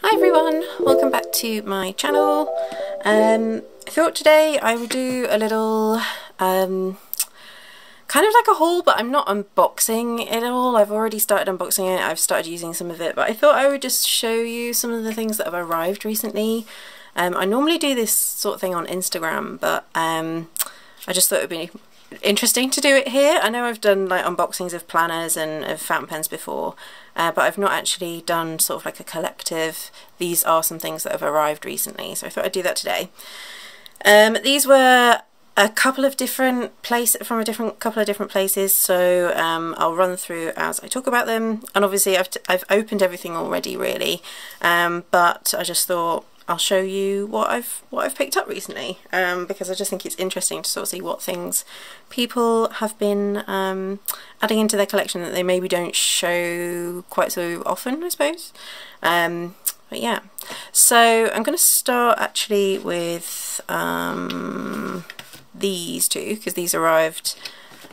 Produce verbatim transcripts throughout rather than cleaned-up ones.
Hi everyone, welcome back to my channel. Um, I thought today I would do a little um, kind of like a haul, but I'm not unboxing it all. I've already started unboxing it, I've started using some of it, but I thought I would just show you some of the things that have arrived recently. Um, I normally do this sort of thing on Instagram, but um, I just thought it would be interesting to do it here. I know I've done like unboxings of planners and of fountain pens before, uh, but I've not actually done sort of like a collective, these are some things that have arrived recently, so I thought I'd do that today. Um, these were a couple of different places, from a different couple of different places, so um, I'll run through as I talk about them, and obviously I've, t I've opened everything already really, um, but I just thought I'll show you what I've what I've picked up recently, um, because I just think it's interesting to sort of see what things people have been um, adding into their collection that they maybe don't show quite so often, I suppose. Um, but yeah, so I'm going to start actually with um, these two, because these arrived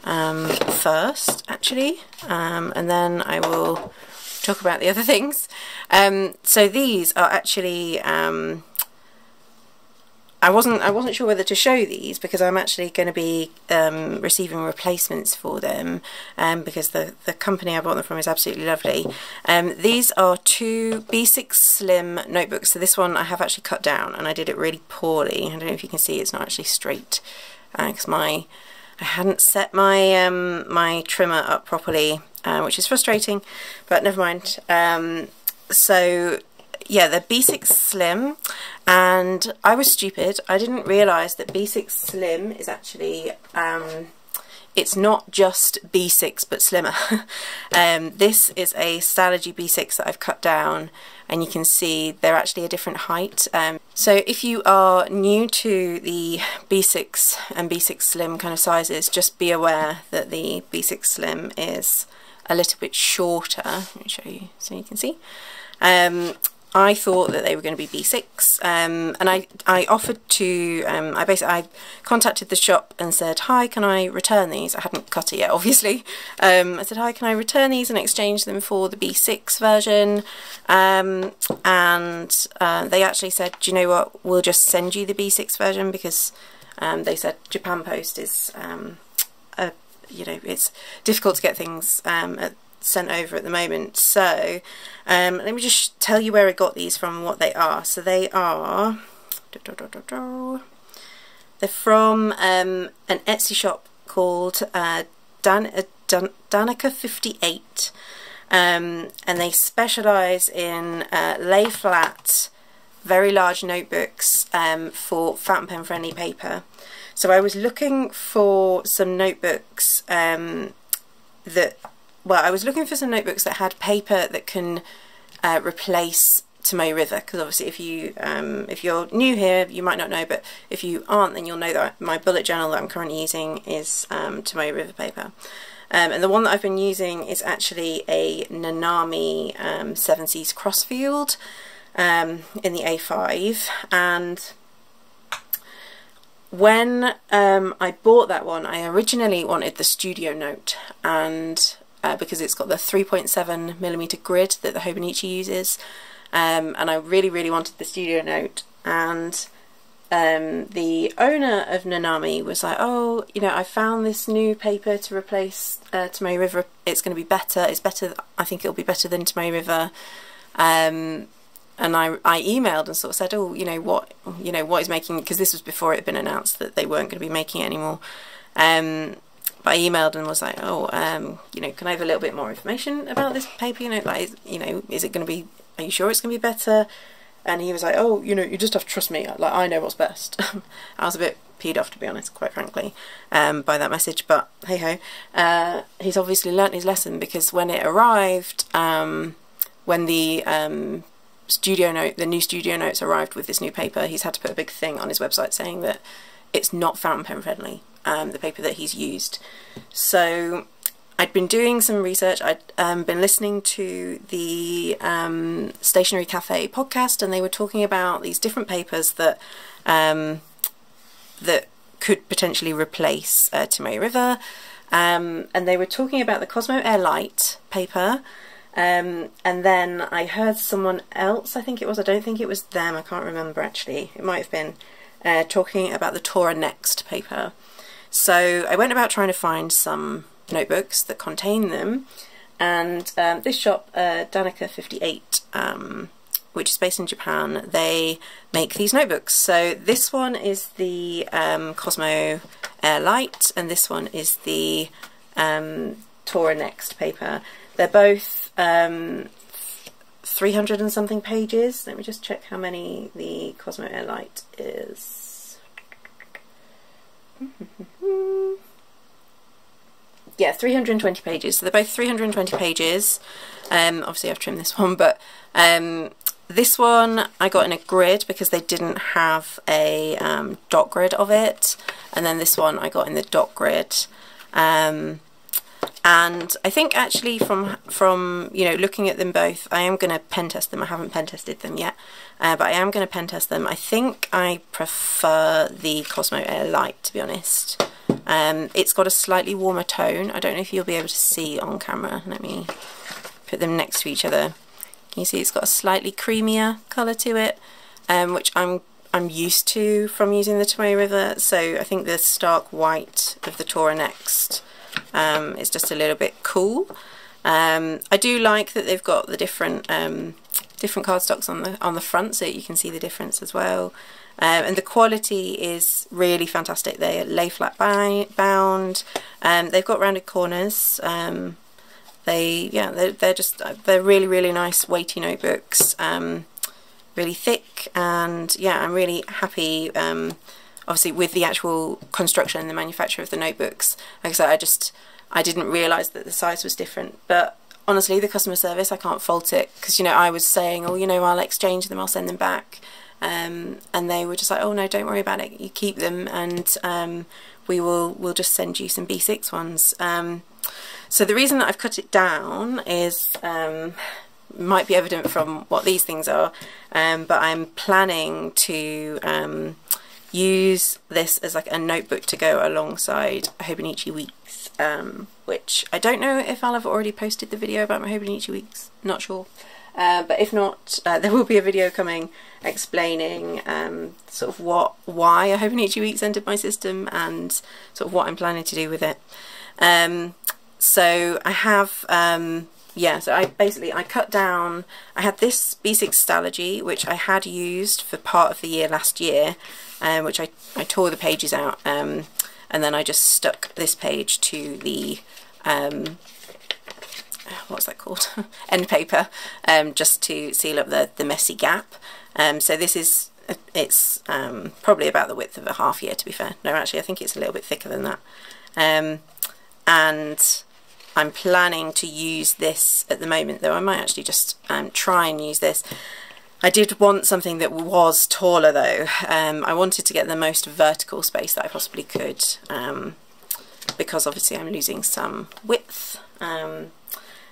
um, first actually, um, and then I will talk about the other things. Um, so these are actually, um, I wasn't I wasn't sure whether to show these because I'm actually going to be um, receiving replacements for them, um, because the, the company I bought them from is absolutely lovely. Um, these are two B six Slim notebooks, so this one I have actually cut down and I did it really poorly. I don't know if you can see, it's not actually straight because uh, my I hadn't set my um, my trimmer up properly, uh, which is frustrating, but never mind. Um, so yeah, they're B six Slim, and I was stupid. I didn't realise that B six Slim is actually, um, it's not just B six but slimmer. um, this is a Stalogy B six that I've cut down, and you can see they're actually a different height. Um, so if you are new to the B six and B six Slim kind of sizes, just be aware that the B six Slim is a little bit shorter. Let me show you so you can see. Um, I thought that they were going to be B six, um, and I, I offered to, um, I basically I contacted the shop and said, hi, can I return these? I hadn't cut it yet, obviously. Um, I said, hi, can I return these and exchange them for the B six version? Um, and uh, they actually said, do you know what, we'll just send you the B six version, because um, they said Japan Post is, um, a, you know, it's difficult to get things um, at sent over at the moment. So um, let me just tell you where I got these from and what they are. So they are da, da, da, da, da. They're from um, an Etsy shop called uh, Dan, uh, Dan, Danika fifty-eight, um, and they specialise in uh, lay flat very large notebooks um, for fountain pen friendly paper. So I was looking for some notebooks um, that Well, I was looking for some notebooks that had paper that can uh, replace Tomoe River, because obviously if, you, um, if you're new here, you might not know, but if you aren't, then you'll know that my bullet journal that I'm currently using is um, Tomoe River paper. Um, and the one that I've been using is actually a Nanami um, Seven Seas Crossfield um, in the A five. And when um, I bought that one, I originally wanted the Studio Note, and Uh, because it's got the three point seven millimeter grid that the Hobonichi uses, um, and I really really wanted the Studio Note, and um, the owner of Nanami was like, oh, you know, I found this new paper to replace uh, Tomoe River, it's going to be better, it's better, I think it'll be better than Tomoe River. Um, and I, I emailed and sort of said, oh, you know, what you know what is making, because this was before it had been announced that they weren't going to be making it anymore. Um, I emailed and was like, oh, um, you know, can I have a little bit more information about this paper? You know, like, you know, is it going to be, are you sure it's going to be better? And he was like, oh, you know, you just have to trust me. Like, I know what's best. I was a bit peed off, to be honest, quite frankly, um, by that message. But hey-ho, uh, he's obviously learnt his lesson, because when it arrived, um, when the um, studio note, the new studio notes arrived with this new paper, he's had to put a big thing on his website saying that it's not fountain pen friendly, um, the paper that he's used. So I'd been doing some research, I'd um, been listening to the um, Stationery Cafe podcast, and they were talking about these different papers that um, that could potentially replace uh, Tomoe River, um, and they were talking about the Cosmo Air Light paper, Um, and then I heard someone else, I think it was, I don't think it was them, I can't remember actually, it might have been, uh, talking about the Tora Next paper. So I went about trying to find some notebooks that contain them, and um, this shop, uh, Danika fifty-eight, um, which is based in Japan, they make these notebooks. So this one is the um, Cosmo Air Light, and this one is the um, Tora Next paper. They're both um, three hundred and something pages. Let me just check how many the Cosmo Air Light is. Yeah, three hundred and twenty pages. So they're both three hundred and twenty pages. Um, obviously I've trimmed this one, but um, this one I got in a grid because they didn't have a um, dot grid of it. And then this one I got in the dot grid. Um, And I think actually from, from you know, looking at them both, I am going to pen test them. I haven't pen tested them yet, uh, but I am going to pen test them. I think I prefer the Cosmo Air Light, to be honest. Um, it's got a slightly warmer tone. I don't know if you'll be able to see on camera. Let me put them next to each other. Can you see it's got a slightly creamier colour to it, um, which I'm I'm used to from using the Tomoe River. So I think the stark white of the Tora Next Um, it's just a little bit cool. Um, I do like that they've got the different um, different cardstocks on the on the front, so you can see the difference as well. Um, and the quality is really fantastic. They lay flat bound. Um, they've got rounded corners. Um, they yeah, they're, they're just they're really really nice weighty notebooks. Um, really thick, and yeah, I'm really happy. Um, Obviously, with the actual construction and the manufacture of the notebooks, like I said, I just I didn't realise that the size was different. But honestly, the customer service, I can't fault it, because you know I was saying, oh, you know, I'll exchange them, I'll send them back, um, and they were just like, oh no, don't worry about it, you keep them, and um, we will we'll just send you some B six ones. Um, so the reason that I've cut it down is. Um, might be evident from what these things are, um, but I'm planning to. Um, use this as like a notebook to go alongside Hobonichi Weeks, um, which I don't know if I'll have already posted the video about my Hobonichi Weeks, not sure, uh, but if not, uh, there will be a video coming explaining um, sort of what, why a Hobonichi Weeks entered my system and sort of what I'm planning to do with it. Um, so I have, um, yeah, so I basically, I cut down, I had this B six Stalogy, which I had used for part of the year last year, Um, which I, I tore the pages out, um, and then I just stuck this page to the, um, what's that called, end paper, um, just to seal up the, the messy gap. Um, so this is, it's um, probably about the width of a half year, to be fair. No, actually I think it's a little bit thicker than that. Um, and I'm planning to use this at the moment, though I might actually just um, try and use this. I did want something that was taller though. Um, I wanted to get the most vertical space that I possibly could, um, because obviously I'm losing some width. Um,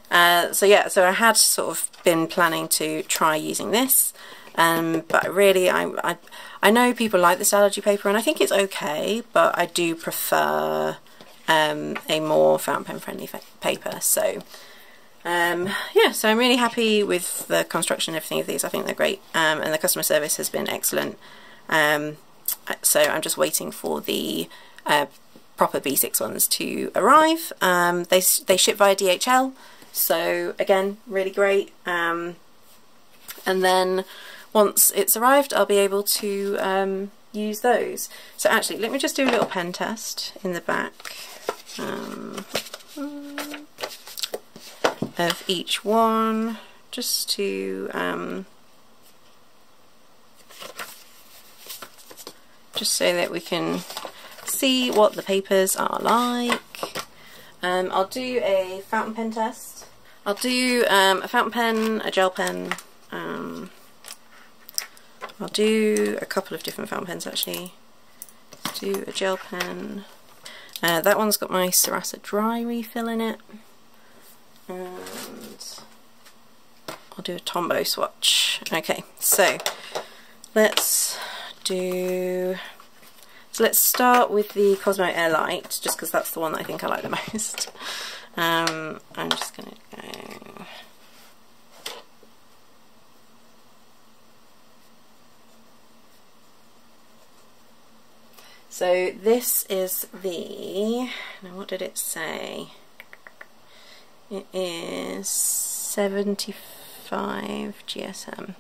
uh, so yeah, so I had sort of been planning to try using this, um, but really I, I I know people like the Stalogy paper and I think it's okay, but I do prefer um, a more fountain pen friendly paper. So. Um, yeah, so I'm really happy with the construction and everything of these. I think they're great, um, and the customer service has been excellent. Um, so I'm just waiting for the uh, proper B six ones to arrive. Um, they, they ship via D H L, so again, really great. Um, and then once it's arrived, I'll be able to um, use those. So actually, let me just do a little pen test in the back. Um, of each one, just to um, just so that we can see what the papers are like. Um, I'll do a fountain pen test. I'll do um, a fountain pen, a gel pen. Um, I'll do a couple of different fountain pens actually. Let's do a gel pen. Uh, that one's got my Sarasa Dry refill in it. And I'll do a Tombow swatch. Okay, so let's do, so let's start with the Cosmo Air Light, just because that's the one that I think I like the most. Um, I'm just going to go So this is the, now what did it say? It is seventy-five G S M.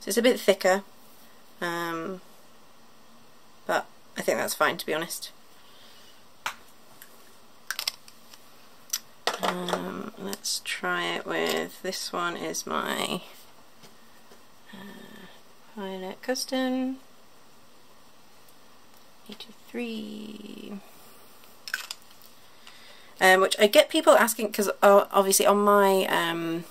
So it's a bit thicker, um, but I think that's fine, to be honest. Um, let's try it with, this one is my uh, Pilot Custom eighty-three, um, which I get people asking, because uh, obviously on my um,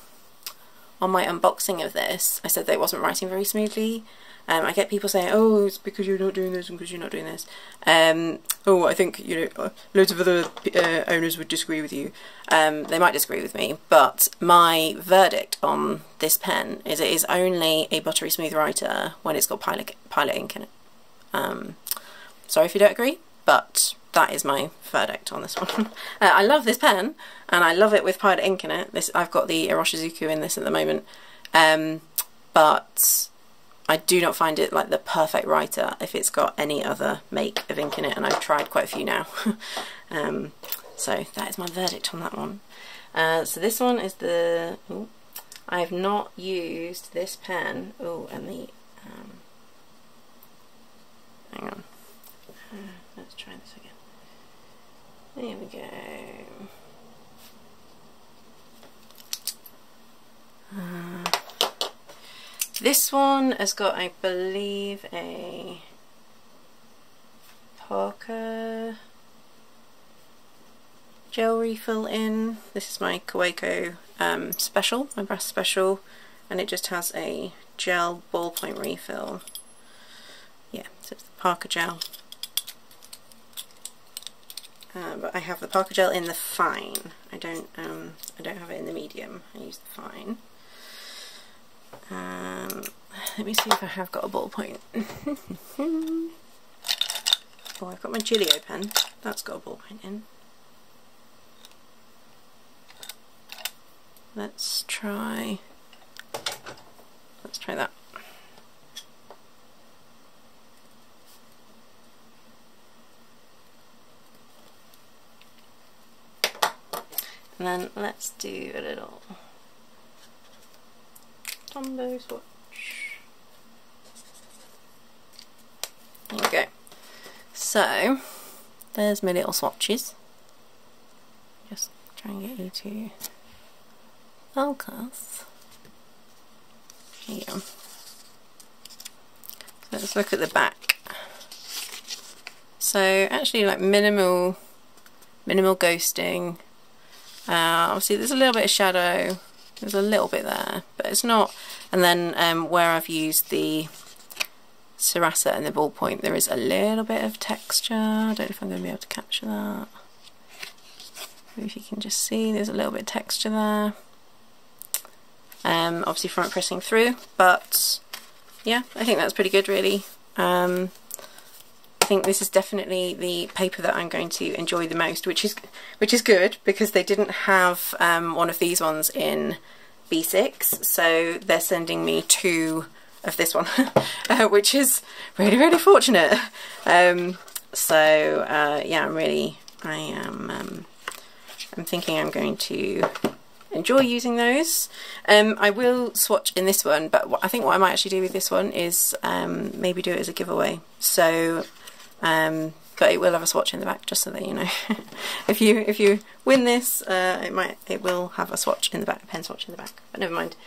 on my unboxing of this I said that it wasn't writing very smoothly. Um, I get people saying, oh, it's because you're not doing this and because you're not doing this. Um, oh, I think, you know, loads of other uh, owners would disagree with you. Um, they might disagree with me, but my verdict on this pen is it is only a buttery smooth writer when it's got Pilot, pilot ink in it. Um, sorry if you don't agree, but that is my verdict on this one. uh, I love this pen, and I love it with Pilot ink in it. This, I've got the Iroshizuku in this at the moment, um, but I do not find it like the perfect writer if it's got any other make of ink in it, and I've tried quite a few now. um, so that is my verdict on that one. Uh, so this one is the, ooh, I have not used this pen, oh and the, um, hang on, uh, let's try this again, there we go. Uh, This one has got, I believe, a Parker gel refill in. This is my Kaweco um, special, my brass special, and it just has a gel ballpoint refill. Yeah, so it's the Parker gel. Uh, but I have the Parker gel in the fine. I don't, um, I don't have it in the medium. I use the fine. Um, let me see if I have got a ballpoint. Oh, I've got my Gillio pen. That's got a ballpoint in. Let's try. Let's try that. And then let's do a little Tombow swatch. There we go. So there's my little swatches. Just try and get you to focus. There you go. So let's look at the back. So actually, like minimal, minimal ghosting. Uh, obviously, there's a little bit of shadow. There's a little bit there, but it's not. And then um, where I've used the Sarasa and the ballpoint, there is a little bit of texture. I don't know if I'm going to be able to capture that. Maybe if you can just see, there's a little bit of texture there. Um, obviously front pressing through, but yeah, I think that's pretty good really. Um, I think this is definitely the paper that I'm going to enjoy the most, which is which is good because they didn't have um, one of these ones in B six, so they're sending me two of this one, uh, which is really really fortunate. Um, so uh, yeah, I'm really I am um, I'm thinking I'm going to enjoy using those. Um, I will swatch in this one, but what, I think what I might actually do with this one is um, maybe do it as a giveaway. So. Um, but it will have a swatch in the back, just so that you know. if you if you win this, uh, it might it will have a swatch in the back, a pen swatch in the back. But never mind.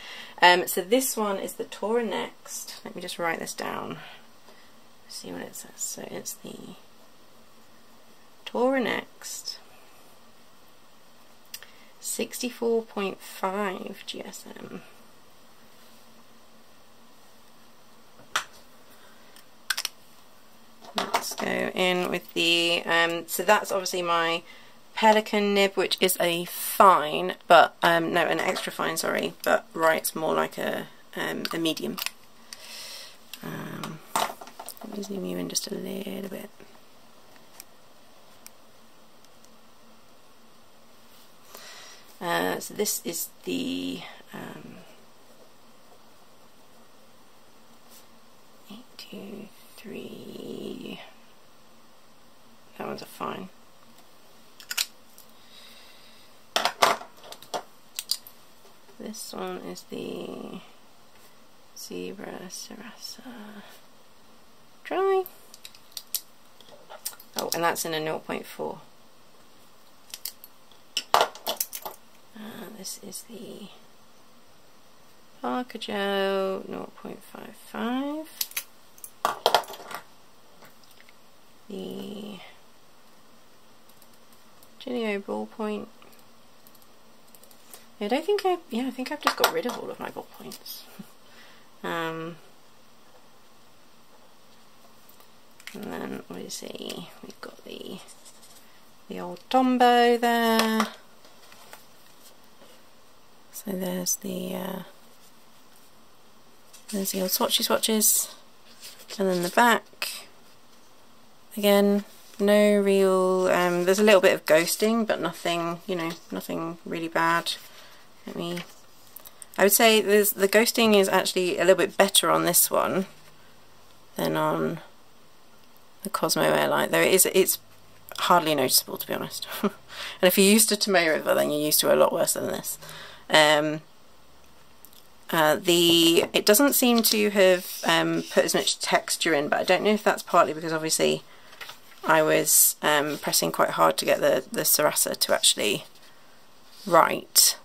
Um, so this one is the Tora Next. Let me just write this down. See what it says. So it's the Tora Next sixty-four point five G S M. Let's go in with the, um, so that's obviously my Pelican nib, which is a fine, but, um, no, an extra fine, sorry, but writes more like a, um, a medium. Um, let me zoom you in just a little bit. Uh, so this is the, um, eight two three ones are fine. This one is the Zebra Sarasa Dry. Oh, and that's in a zero point four. Uh, this is the Parker Jotter zero point five five. The Gillio ballpoint. I don't think I, yeah, I think I've just got rid of all of my ballpoints. um, and then we see we've got the the old Tombow there. So there's the uh, there's the old swatchy swatches, and then the back. Again, no real. Um, there's a little bit of ghosting, but nothing, you know, nothing really bad. Let me. I would say there's, the ghosting is actually a little bit better on this one than on the Cosmo Air Light, though it is, it's hardly noticeable, to be honest. And if you're used to Tomoe River, then you're used to a lot worse than this. Um, uh, the it doesn't seem to have um, put as much texture in, but I don't know if that's partly because obviously I was um, pressing quite hard to get the, the Sarasa to actually write,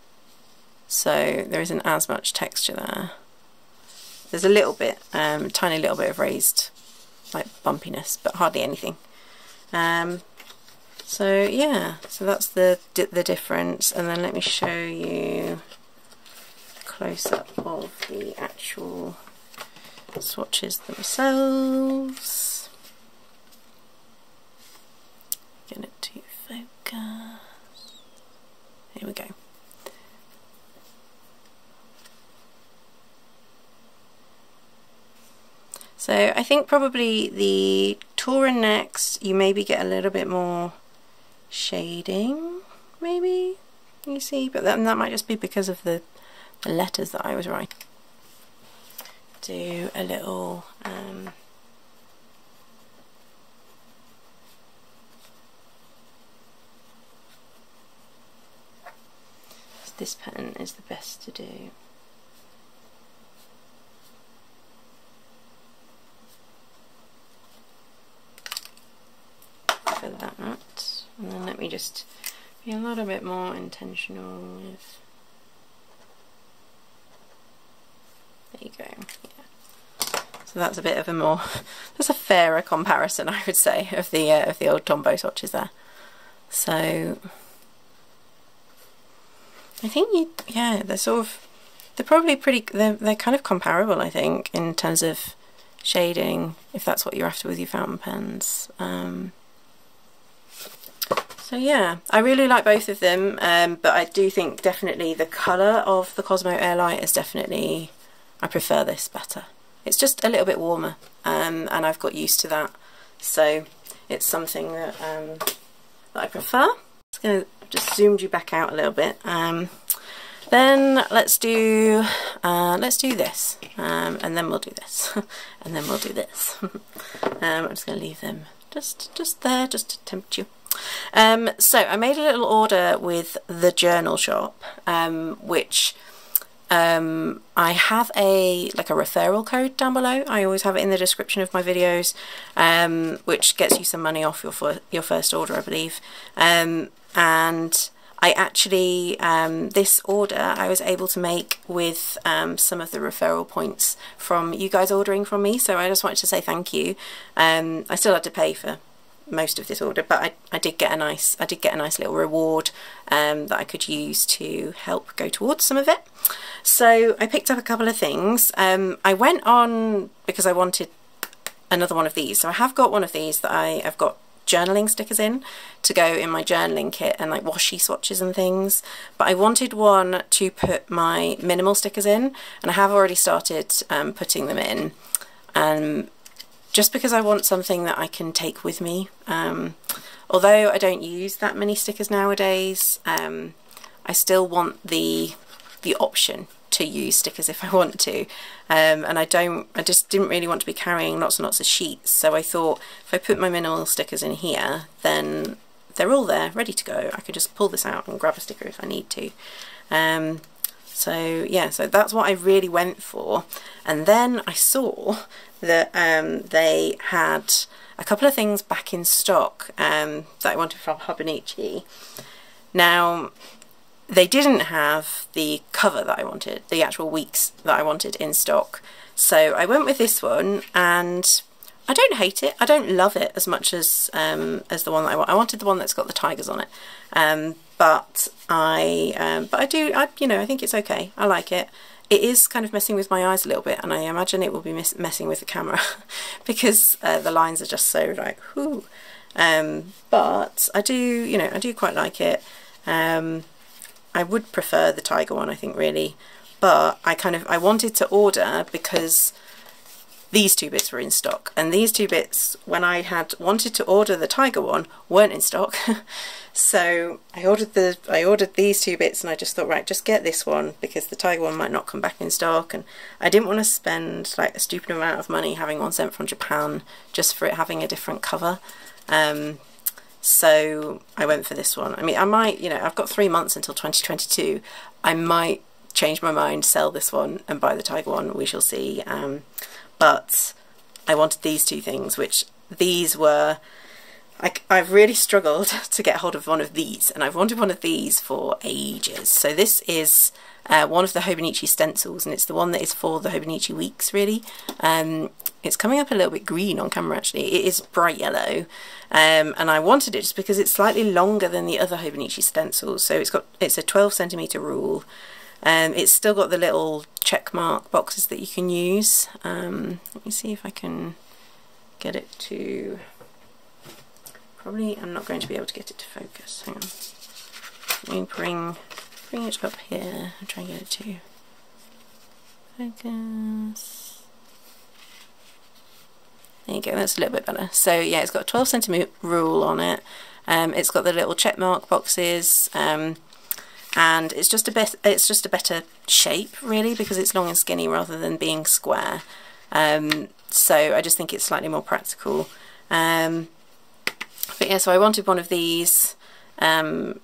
so there isn't as much texture there. There's a little bit, um, tiny little bit of raised like bumpiness, but hardly anything. Um, so yeah, so that's the, the difference. And then let me show you a close-up of the actual swatches themselves. Get it to focus. Here we go. So I think probably the Tora Next, you maybe get a little bit more shading, maybe, you see, but then that might just be because of the, the letters that I was writing. Do a little um, this pattern is the best to do. For that, and then let me just be a little bit more intentional with. There you go. Yeah. So that's a bit of a more, that's a fairer comparison, I would say, of the uh, of the old Tombow swatches there. So. I think you, yeah, they're sort of, they're probably pretty, they're, they're kind of comparable, I think, in terms of shading, if that's what you're after with your fountain pens. Um, so yeah, I really like both of them, um, but I do think definitely the colour of the Cosmo Air Light is definitely, I prefer this better. It's just a little bit warmer, um, and I've got used to that, so it's something that, um, that I prefer. It's going to just zoomed you back out a little bit. Um, then let's do uh, let's do this, um, and then we'll do this, and then we'll do this. um, I'm just going to leave them just just there, just to tempt you. Um, so I made a little order with The Journal Shop, um, which um, I have a like a referral code down below. I always have it in the description of my videos, um, which gets you some money off your fir your first order, I believe. Um, And I actually, um, this order I was able to make with um, some of the referral points from you guys ordering from me. So I just wanted to say thank you. Um, I still had to pay for most of this order, but I, I did get a nice, I did get a nice little reward um, that I could use to help go towards some of it. So I picked up a couple of things. Um, I went on because I wanted another one of these. So I have got one of these that I, I've got journaling stickers in to go in my journaling kit and like washi swatches and things, but I wanted one to put my minimal stickers in, and I have already started um, putting them in, um, just because I want something that I can take with me. Um, although I don't use that many stickers nowadays, um, I still want the the option to use stickers if I want to, um, and I don't I just didn't really want to be carrying lots and lots of sheets, so I thought if I put my minimal stickers in here, then they're all there ready to go. I could just pull this out and grab a sticker if I need to. Um, so yeah, so that's what I really went for. And then I saw that um, they had a couple of things back in stock um, that I wanted from Hobonichi. Now, they didn't have the cover that I wanted, the actual weeks that I wanted in stock. So I went with this one, and I don't hate it. I don't love it as much as um, as the one that I want. I wanted the one that's got the tigers on it, um, but I um, but I do. I, you know, I think it's okay. I like it. It is kind of messing with my eyes a little bit, and I imagine it will be mis messing with the camera because uh, the lines are just so like, whoo. Um, but I do, you know, I do quite like it. Um, I would prefer the tiger one, I think, really, but I kind of I wanted to order because these two bits were in stock, and these two bits, when I had wanted to order the tiger one, weren't in stock. So I ordered the I ordered these two bits, and I just thought, right, just get this one because the tiger one might not come back in stock, and I didn't want to spend like a stupid amount of money having one sent from Japan just for it having a different cover. Um, so I went for this one. I mean, I might, you know, I've got three months until twenty twenty-two. I might change my mind, sell this one, and buy the tiger one. We shall see. Um, But I wanted these two things, which these were, I, I've really struggled to get hold of one of these, and I've wanted one of these for ages. So this is uh, one of the Hobonichi stencils, and it's the one that is for the Hobonichi weeks, really. Um, it's coming up a little bit green on camera, actually. It is bright yellow, um, and I wanted it just because it's slightly longer than the other Hobonichi stencils. So it's got it's a twelve centimetre rule. Um, it's still got the little check mark boxes that you can use. Um, let me see if I can get it to... Probably I'm not going to be able to get it to focus. Hang on. Let me bring, bring it up here and try and get it to focus. There you go, that's a little bit better. So yeah, it's got a twelve centimetre rule on it. Um, it's got the little check mark boxes. Um, And it's just a bit, it's just a better shape, really, because it's long and skinny rather than being square. Um, so I just think it's slightly more practical. Um, but yeah, so I wanted one of these. Um,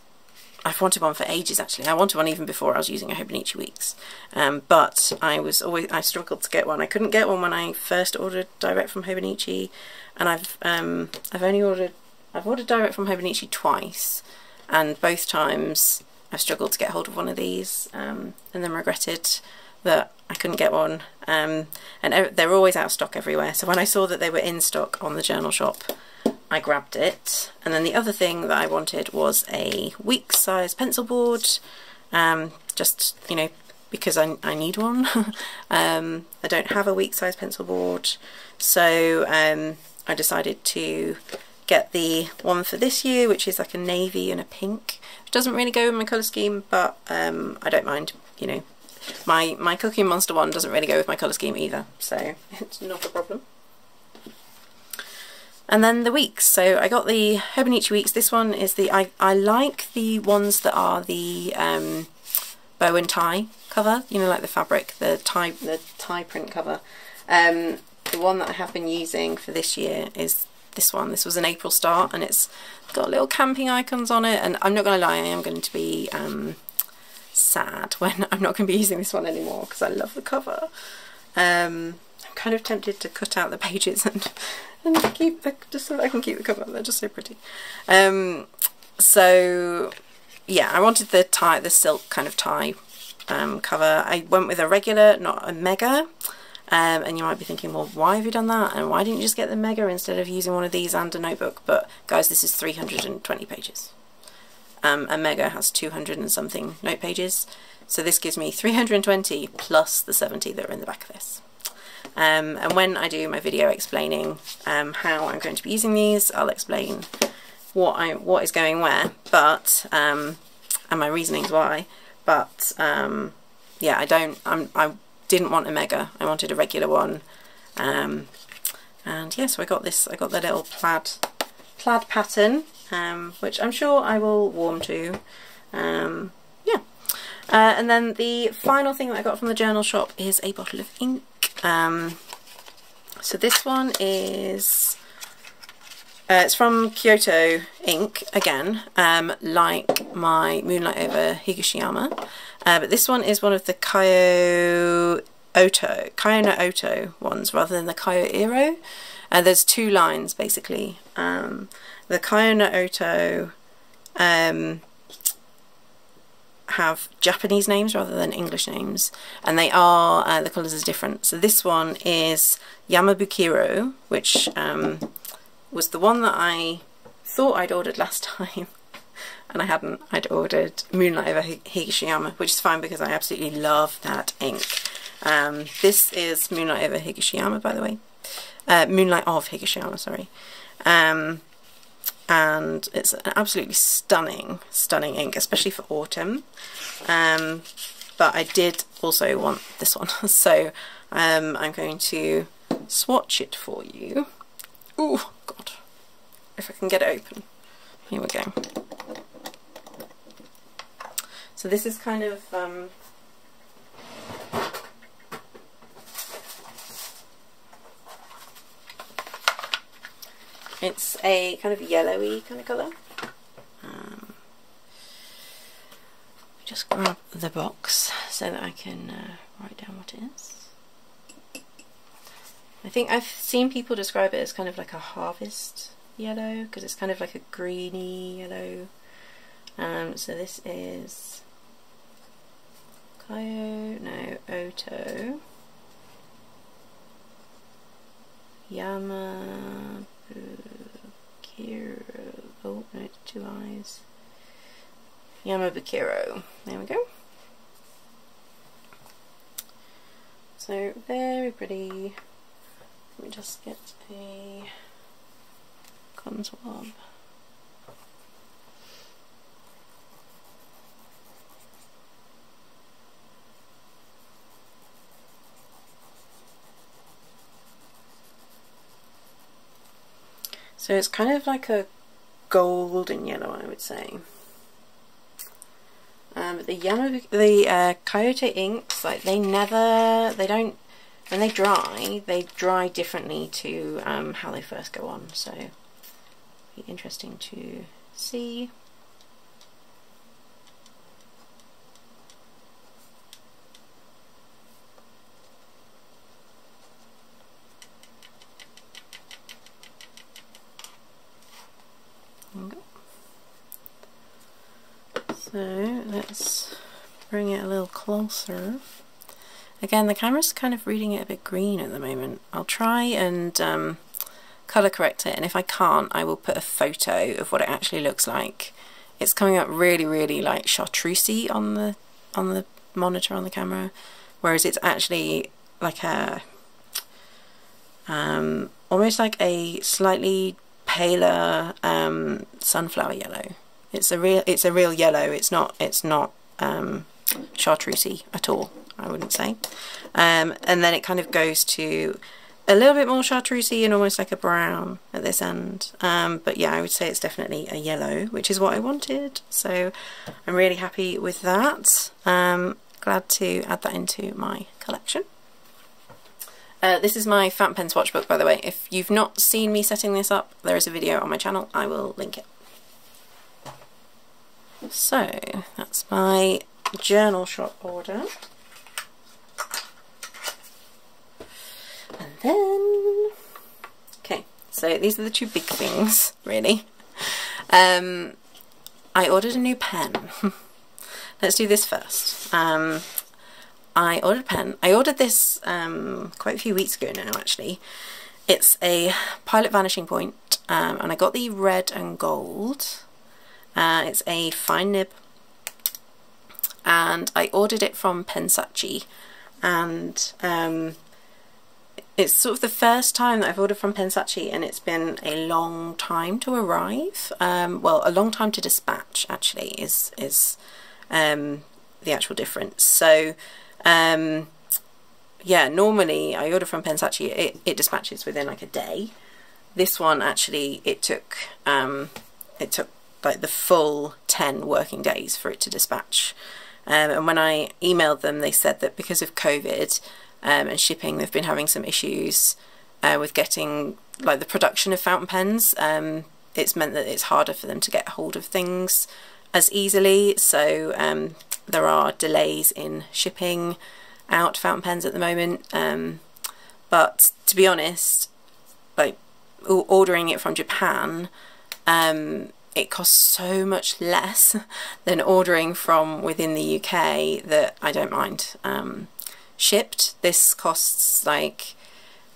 I've wanted one for ages, actually. I wanted one even before I was using a Hobonichi Weeks. Um, but I was always, I struggled to get one. I couldn't get one when I first ordered direct from Hobonichi, and I've um, I've only ordered I've ordered direct from Hobonichi twice, and both times I've struggled to get hold of one of these, um, and then regretted that I couldn't get one. Um, and they're always out of stock everywhere, so when I saw that they were in stock on the Journal Shop, I grabbed it. And then the other thing that I wanted was a week size pencil board, um, just, you know, because I, I need one. um, I don't have a week size pencil board, so um, I decided to get the one for this year, which is like a navy and a pink. It doesn't really go with my colour scheme, but um, I don't mind, you know. My my Cooking Monster one doesn't really go with my colour scheme either, so it's not a problem. And then the weeks. So I got the Hobonichi Weeks. This one is the... I, I like the ones that are the um, bow and tie cover, you know, like the fabric, the tie, the tie print cover. Um, the one that I have been using for this year is this one. This was an April start, and it's got little camping icons on it, and I'm not going to lie, I am going to be um, sad when I'm not going to be using this one anymore, because I love the cover. Um, I'm kind of tempted to cut out the pages and, and keep the, just so that I can keep the cover. They're just so pretty. Um, so yeah, I wanted the tie, the silk kind of tie um, cover. I went with a regular, not a mega. Um, and you might be thinking, well, why have you done that, and why didn't you just get the mega instead of using one of these and a notebook? But guys, this is three hundred twenty pages. Um, a mega has two hundred and something note pages, so this gives me three hundred twenty plus the seventy that are in the back of this. Um, and when I do my video explaining um, how I'm going to be using these, I'll explain what I what is going where, but um, and my reasonings why. But um, yeah, I don't. I'm. I, didn't want a mega, I wanted a regular one. Um, and yeah, so I got this, I got the little plaid plaid pattern, um, which I'm sure I will warm to. Um, yeah, Uh, and then the final thing that I got from the Journal Shop is a bottle of ink. Um, so this one is, uh, it's from Kyoto Ink again, um, like my Moonlight Over Higashiyama. Uh, but this one is one of the Kyo Oto, Kyo no Oto ones rather than the Kyoiro. Uh, there's two lines basically. Um, the Kyo no Oto um, have Japanese names rather than English names, and they are, uh, the colours are different. So this one is Yamabukiiro, which um, was the one that I thought I'd ordered last time. And I hadn't. I'd ordered Moonlight Over Higashiyama, which is fine because I absolutely love that ink. Um, this is Moonlight Over Higashiyama, by the way. Uh, Moonlight of Higashiyama, sorry. Um, and it's an absolutely stunning, stunning ink, especially for autumn. Um, but I did also want this one, so um, I'm going to swatch it for you. Oh, God. If I can get it open. Here we go. So this is kind of um, it's a kind of yellowy kind of colour. Um, just grab the box so that I can uh, write down what it is. I think I've seen people describe it as kind of like a harvest yellow because it's kind of like a greeny yellow. Um, so this is Kyo no Oto Yamabukiiro. Oh no, two eyes. Yamabukiiro. There we go. So very pretty. Let me just get a cotton swab. So it's kind of like a golden yellow, I would say. Um, but the yellow, the uh, Kyoto inks, like they never, they don't, when they dry, they dry differently to um, how they first go on. So it'll be interesting to see. So let's bring it a little closer. Again, the camera's kind of reading it a bit green at the moment. I'll try and um, colour correct it, and if I can't, I will put a photo of what it actually looks like. It's coming up really, really like chartreusey on the on the monitor on the camera, whereas it's actually like a um, almost like a slightly paler um, sunflower yellow. It's a real, it's a real yellow. It's not, it's not um, chartreusey at all, I wouldn't say. Um, and then it kind of goes to a little bit more chartreusey and almost like a brown at this end. Um, but yeah, I would say it's definitely a yellow, which is what I wanted. So I'm really happy with that. Um, glad to add that into my collection. Uh, this is my fountain pen swatch book, by the way. If you've not seen me setting this up, there is a video on my channel. I will link it. So that's my Journal Shop order, and then okay, so these are the two big things really. um, I ordered a new pen. Let's do this first. um, I ordered a pen. I ordered this um, quite a few weeks ago now actually. It's a Pilot Vanishing Point, um, and I got the red and gold. Uh, it's a fine nib, and I ordered it from Pensachi, and um, it's sort of the first time that I've ordered from Pensachi, and it's been a long time to arrive. Um, well, a long time to dispatch actually is is um, the actual difference. So um, yeah, normally I order from Pensachi, it, it dispatches within like a day. This one actually it took um, it took. like the full ten working days for it to dispatch, Um, and when I emailed them, they said that because of COVID um, and shipping, they've been having some issues uh, with getting like the production of fountain pens. Um, it's meant that it's harder for them to get hold of things as easily, so um, there are delays in shipping out fountain pens at the moment. Um, but to be honest, like ordering it from Japan, um, it costs so much less than ordering from within the U K that I don't mind. Um, shipped, this costs like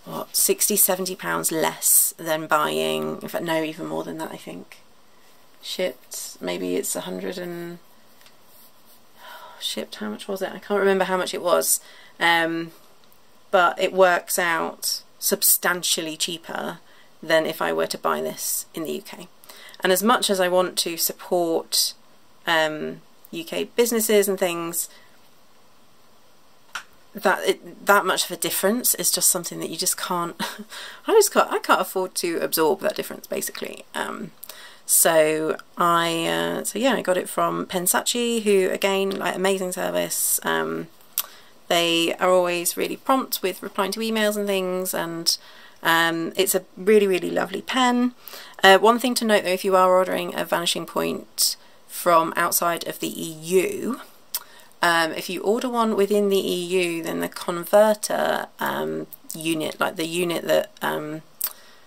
what, sixty, seventy pounds less than buying, in fact no, even more than that I think. Shipped, maybe it's a hundred and, oh, shipped, how much was it? I can't remember how much it was. Um, but it works out substantially cheaper than if I were to buy this in the U K. And as much as I want to support um, U K businesses and things, that it, that much of a difference is just something that you just can't. I just can't. I can't afford to absorb that difference, basically. Um, so I, uh, so yeah, I got it from Pensachi, who again, like, amazing service. Um, they are always really prompt with replying to emails and things, and. Um, it's a really, really lovely pen. Uh, one thing to note though, if you are ordering a Vanishing Point from outside of the E U, um, if you order one within the E U, then the converter um, unit, like the unit that um,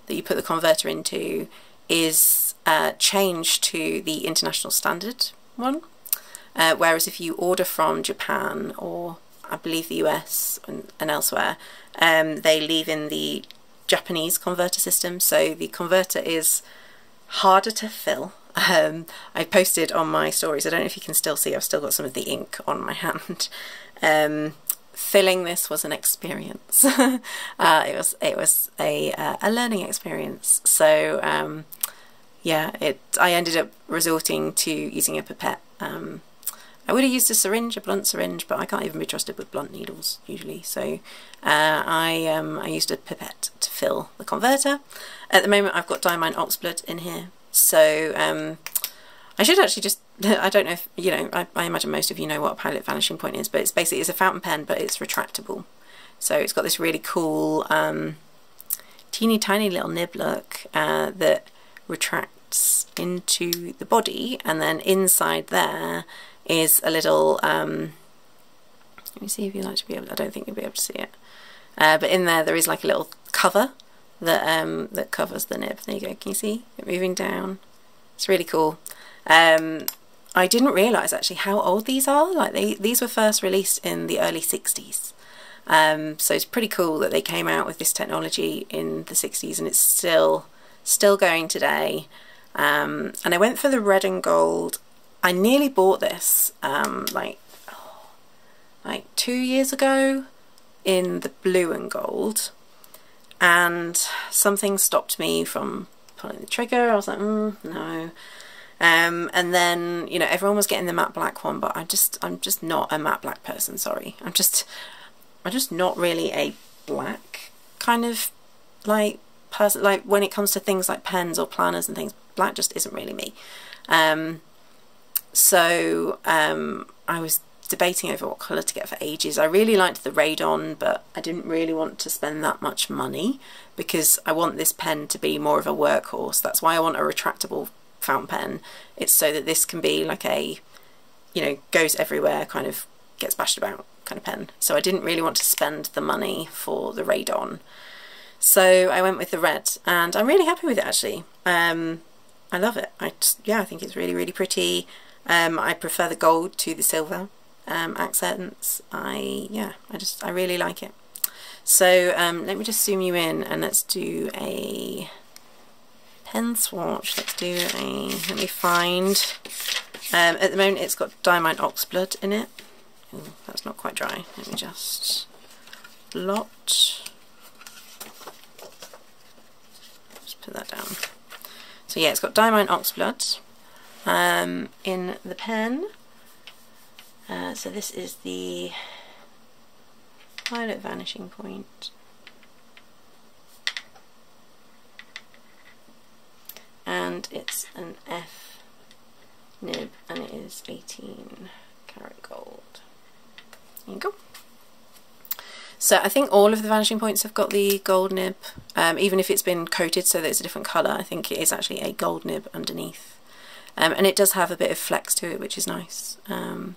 that you put the converter into, is uh, changed to the international standard one. Uh, whereas if you order from Japan or I believe the U S and, and elsewhere, um, they leave in the Japanese converter system, so the converter is harder to fill. Um, I posted on my stories, I don't know if you can still see, I've still got some of the ink on my hand. Um, filling this was an experience. uh, it was it was a, uh, a learning experience. So um, yeah, it. I ended up resorting to using a pipette. Um, I would have used a syringe, a blunt syringe, but I can't even be trusted with blunt needles usually, so uh, I um, I used a pipette to fill the converter. At the moment I've got Diamine Oxblood in here, so um, I should actually just, I don't know if, you know, I, I imagine most of you know what a Pilot Vanishing Point is, but it's basically, it's a fountain pen, but it's retractable. So it's got this really cool um, teeny tiny little nib look uh, that retracts into the body, and then inside there is a little, um, let me see if you like to be able to, I don't think you'll be able to see it, uh, but in there there is like a little cover that um, that covers the nib. There you go, can you see it moving down? It's really cool. Um, I didn't realise actually how old these are, like they, these were first released in the early sixties, um, so it's pretty cool that they came out with this technology in the sixties and it's still, still going today. Um, and I went for the red and gold. I nearly bought this um, like oh, like two years ago in the blue and gold, and something stopped me from pulling the trigger. I was like, mm, no. Um, and then, you know, everyone was getting the matte black one, but I just I'm just not a matte black person. Sorry, I'm just I'm just not really a black kind of like person. Like when it comes to things like pens or planners and things, black just isn't really me. Um, So um, I was debating over what colour to get for ages. I really liked the Radon, but I didn't really want to spend that much money because I want this pen to be more of a workhorse. That's why I want a retractable fountain pen. It's so that this can be like a, you know, goes everywhere, kind of gets bashed about kind of pen. So I didn't really want to spend the money for the Radon. So I went with the red, and I'm really happy with it actually. Um, I love it. I just, yeah, I think it's really, really pretty. Um, I prefer the gold to the silver um, accents. I yeah, I just I really like it. So um, let me just zoom you in and let's do a pen swatch. Let's do a let me find. Um, at the moment, it's got Diamine Oxblood in it. Ooh, that's not quite dry. Let me just blot. Just put that down. So yeah, it's got Diamine Oxblood. Um, in the pen. Uh, so this is the Pilot Vanishing Point. And it's an F nib and it is eighteen. Carat gold. There you go. So I think all of the Vanishing Points have got the gold nib, um, even if it's been coated so that it's a different colour. I think it is actually a gold nib underneath. Um, and it does have a bit of flex to it, which is nice. Um,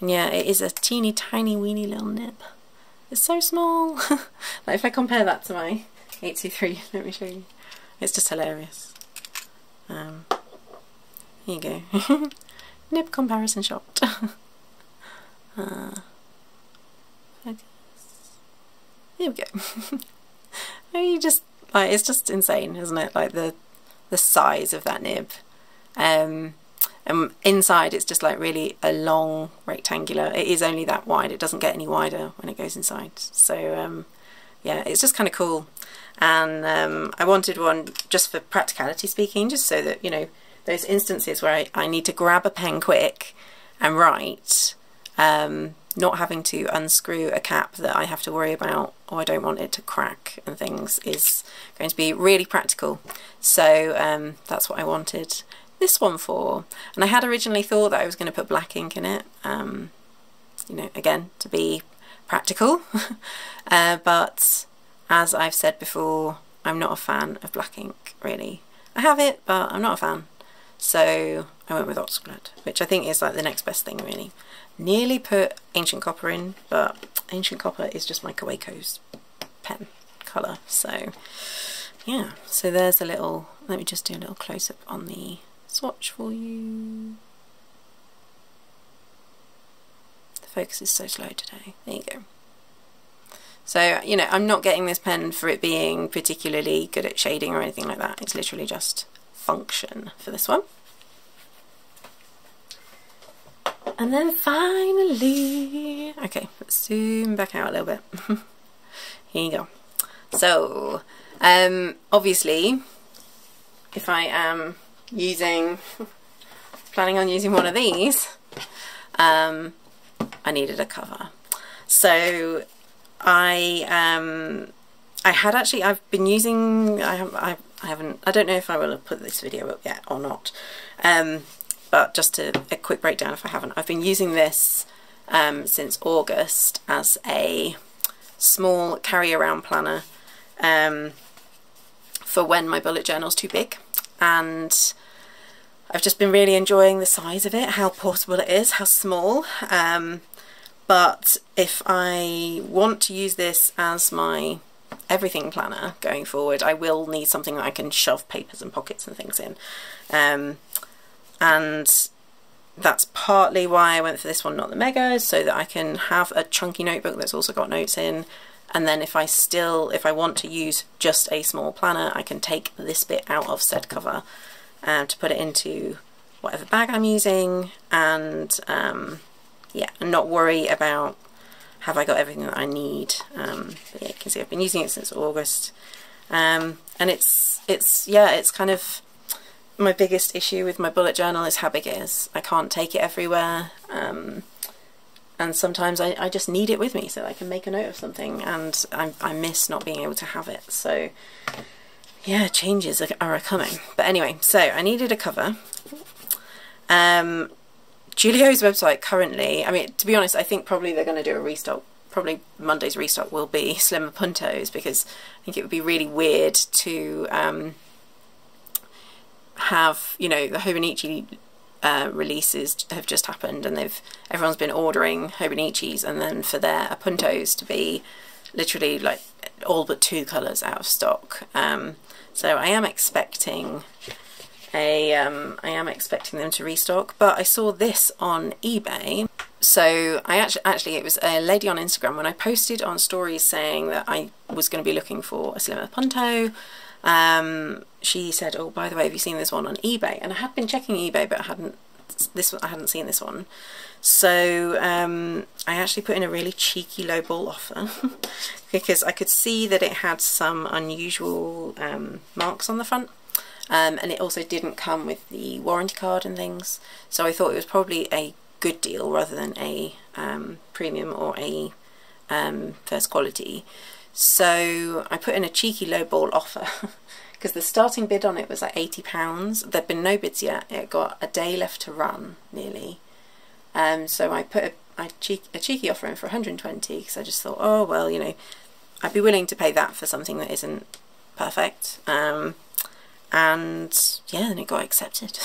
and yeah, it is a teeny tiny weeny little nib. It's so small. Like if I compare that to my eight two three, let me show you. It's just hilarious. Um, here you go. Nib comparison shot. uh, focus. There we go. I mean, you just like it's just insane, isn't it? Like the the size of that nib. Um, and inside it's just like really a long rectangular. It is only that wide. It doesn't get any wider when it goes inside. So um, yeah, it's just kind of cool. And um, I wanted one just for practicality speaking, just so that, you know, those instances where I, I need to grab a pen quick and write, um, not having to unscrew a cap that I have to worry about, or I don't want it to crack and things, is going to be really practical. So um, that's what I wanted this one for. And I had originally thought that I was going to put black ink in it, um, you know, again, to be practical. uh, but as I've said before, I'm not a fan of black ink, really. I have it, but I'm not a fan. So I went with Oxblood, which I think is like the next best thing, really. Nearly put Ancient Copper in, but Ancient Copper is just my Kaweco's pen colour. So yeah, so there's a little, let me just do a little close-up on the swatch for you. The focus is so slow today. There you go. So, you know, I'm not getting this pen for it being particularly good at shading or anything like that. It's literally just function for this one. And then finally, okay, let's zoom back out a little bit. Here you go. So, um, obviously, if I am using, planning on using one of these, um, I needed a cover. So I um, I had actually, I've been using, I, I, I haven't, I don't know if I will have put this video up yet or not, um, but just a, a quick breakdown if I haven't. I've been using this um, since August as a small carry around planner um, for when my bullet journal's too big, and I've just been really enjoying the size of it, how portable it is, how small. Um, But if I want to use this as my everything planner going forward, I will need something that I can shove papers and pockets and things in. Um, and that's partly why I went for this one, not the Mega, so that I can have a chunky notebook that's also got notes in. And then if I still, if I want to use just a small planner, I can take this bit out of said cover um, to put it into whatever bag I'm using, and um, yeah, and not worry about have I got everything that I need. Um, but yeah, you can see I've been using it since August, um, and it's it's yeah, it's kind of my biggest issue with my bullet journal is how big it is. I can't take it everywhere, um, and sometimes I, I just need it with me so that I can make a note of something, and I, I miss not being able to have it. So yeah, changes are, are coming. But anyway, so I needed a cover. Um, Gillio's website currently, I mean, to be honest, I think probably they're going to do a restock. Probably Monday's restock will be Slim Appunto's, because I think it would be really weird to um, have, you know, the Hobonichi uh, releases have just happened, and they've everyone's been ordering Hobonichis, and then for their Appuntos to be literally like all but two colours out of stock. Um, so I am expecting. I, um, I am expecting them to restock, but I saw this on eBay. So I actually, actually it was a lady on Instagram when I posted on stories saying that I was going to be looking for a Slim Appunto. Um, she said, oh, by the way, have you seen this one on eBay? And I had been checking eBay, but I hadn't, this one, I hadn't seen this one. So um, I actually put in a really cheeky low ball offer because I could see that it had some unusual um, marks on the front. Um, and it also didn't come with the warranty card and things, so I thought it was probably a good deal rather than a um, premium or a um, first quality. So I put in a cheeky low ball offer because the starting bid on it was like eighty pounds. There'd been no bids yet. It got a day left to run nearly, Um, so I put a, I cheek, a cheeky offer in for one hundred and twenty because I just thought, oh well, you know, I'd be willing to pay that for something that isn't perfect. Um, and yeah, then it got accepted.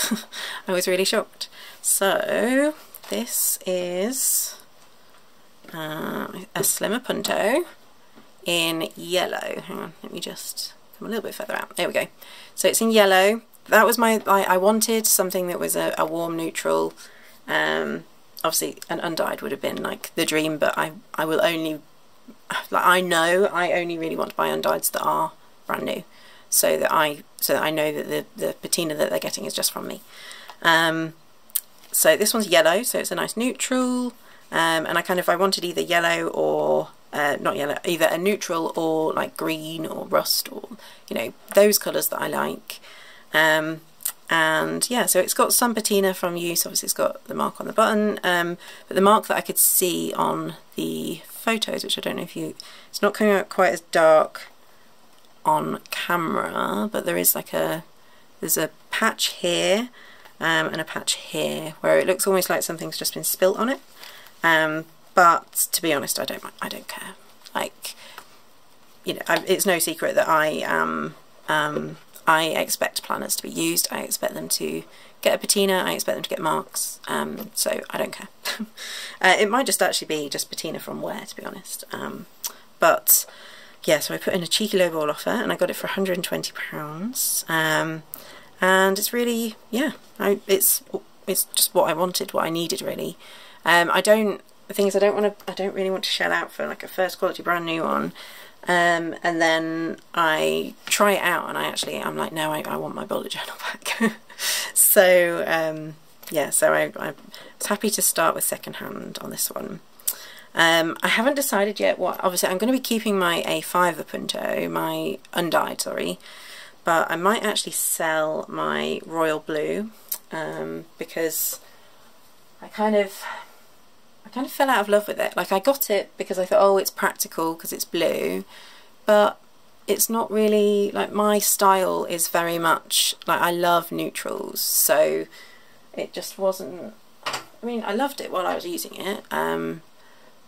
I was really shocked. So this is uh, a slim Appunto in yellow. Hang on, let me just come a little bit further out. There we go. So it's in yellow. That was my, I, I wanted something that was a, a warm neutral. Um, obviously an undyed would have been like the dream, but I, I will only, like I know I only really want to buy undyeds that are brand new, so that I, so that I know that the, the patina that they're getting is just from me. Um, so this one's yellow, so it's a nice neutral, um, and I kind of, I wanted either yellow or, uh, not yellow, either a neutral or like green or rust or, you know, those colours that I like. Um, and yeah, so it's got some patina from use, obviously it's got the mark on the button, um, but the mark that I could see on the photos, which I don't know if you, it's not coming out quite as dark on camera, but there is like a, there's a patch here um, and a patch here where it looks almost like something's just been spilt on it, um, but to be honest I don't, I don't care, like, you know, I, it's no secret that I am, um, I expect planners to be used, I expect them to get a patina, I expect them to get marks, um, so I don't care. uh, it might just actually be just patina from wear, to be honest, um, but yeah, so I put in a cheeky lowball offer and I got it for one hundred and twenty pounds, um, and it's really, yeah, I, it's it's just what I wanted, what I needed really. Um, I don't, the thing is I don't want to, I don't really want to shell out for like a first quality brand new one. Um, and then I try it out and I actually, I'm like, no, I, I want my bullet journal back. so um, yeah, so I, I was happy to start with secondhand on this one. Um, I haven't decided yet what, obviously I'm going to be keeping my A five Appunto, my undyed, sorry, but I might actually sell my Royal Blue, um, because I kind of, I kind of fell out of love with it. Like I got it because I thought, oh, it's practical because it's blue, but it's not really, like my style is very much, like I love neutrals, so it just wasn't, I mean, I loved it while I was using it, um,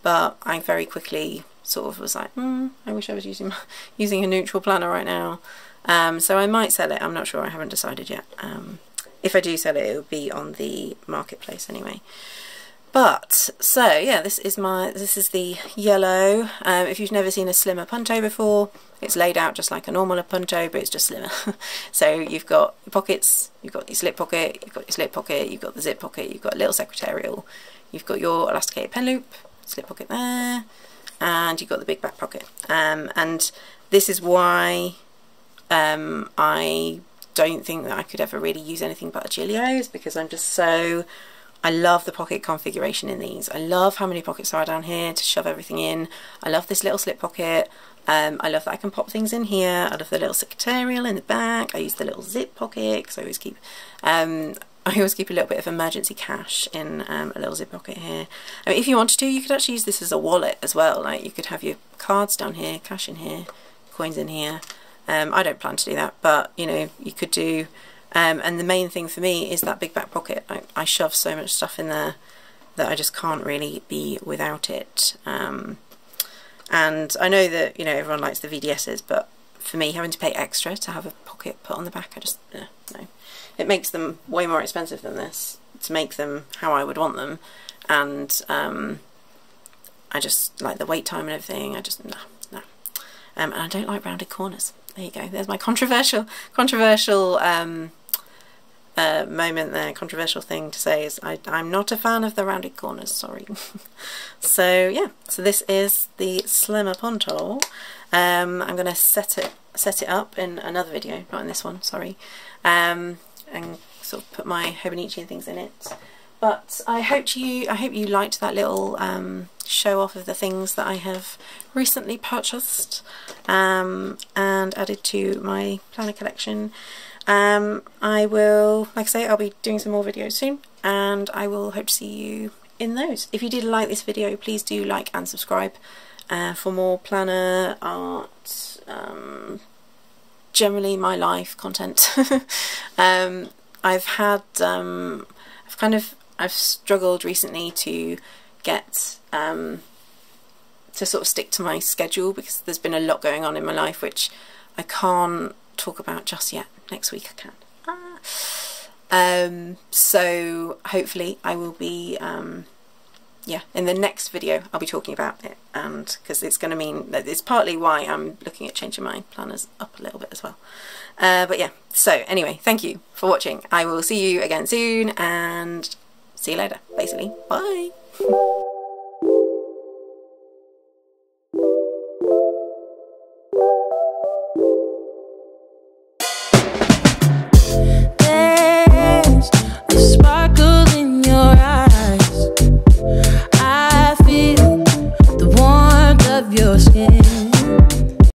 but I very quickly sort of was like, hmm, I wish I was using, my, using a neutral planner right now. Um, so I might sell it, I'm not sure, I haven't decided yet. Um, if I do sell it, it will be on the marketplace anyway. But so yeah, this is my this is the yellow. Um, if you've never seen a slimmer Appunto before, it's laid out just like a normal Appunto, but it's just slimmer. So you've got your pockets, you've got your slip pocket, you've got your slip pocket, you've got the zip pocket, you've got a little secretarial, you've got your elasticated pen loop, slip pocket there, and you've got the big back pocket. Um, and this is why um, I don't think that I could ever really use anything but a Gillio's, because I'm just so. I love the pocket configuration in these. I love how many pockets are down here to shove everything in. I love this little slip pocket. Um, I love that I can pop things in here. I love the little secretarial in the back. I use the little zip pocket because I always keep, um, I always keep a little bit of emergency cash in um, a little zip pocket here. I mean, if you wanted to, you could actually use this as a wallet as well. Like you could have your cards down here, cash in here, coins in here. Um, I don't plan to do that, but you know, you could do. Um, and the main thing for me is that big back pocket. I, I shove so much stuff in there that I just can't really be without it. Um, and I know that, you know, everyone likes the V D Ss, but for me, having to pay extra to have a pocket put on the back, I just, uh, no. It makes them way more expensive than this to make them how I would want them. And um, I just, like the wait time and everything, I just, no, no. Um, and I don't like rounded corners. There you go, there's my controversial, controversial, um, Uh, moment there, controversial thing to say is I, I'm not a fan of the rounded corners, sorry. So yeah, so this is the slimmer Appunto. Um I'm gonna set it set it up in another video, not in this one, sorry, um, and sort of put my Hobonichi and things in it. But I hope you I hope you liked that little um, show off of the things that I have recently purchased um, and added to my planner collection. Um, I will, like I say, I'll be doing some more videos soon, and I will hope to see you in those. If you did like this video, please do like and subscribe uh, for more planner, art, um, generally my life content. um, I've had, um, I've kind of, I've struggled recently to get um, to sort of stick to my schedule, because there's been a lot going on in my life which I can't talk about just yet. Next week I can. Ah. Um, so hopefully I will be, um, yeah, in the next video I'll be talking about it, and because it's going to mean that it's partly why I'm looking at changing my planners up a little bit as well. Uh, but yeah, so anyway, thank you for watching. I will see you again soon, and see you later, basically. Bye! Spark.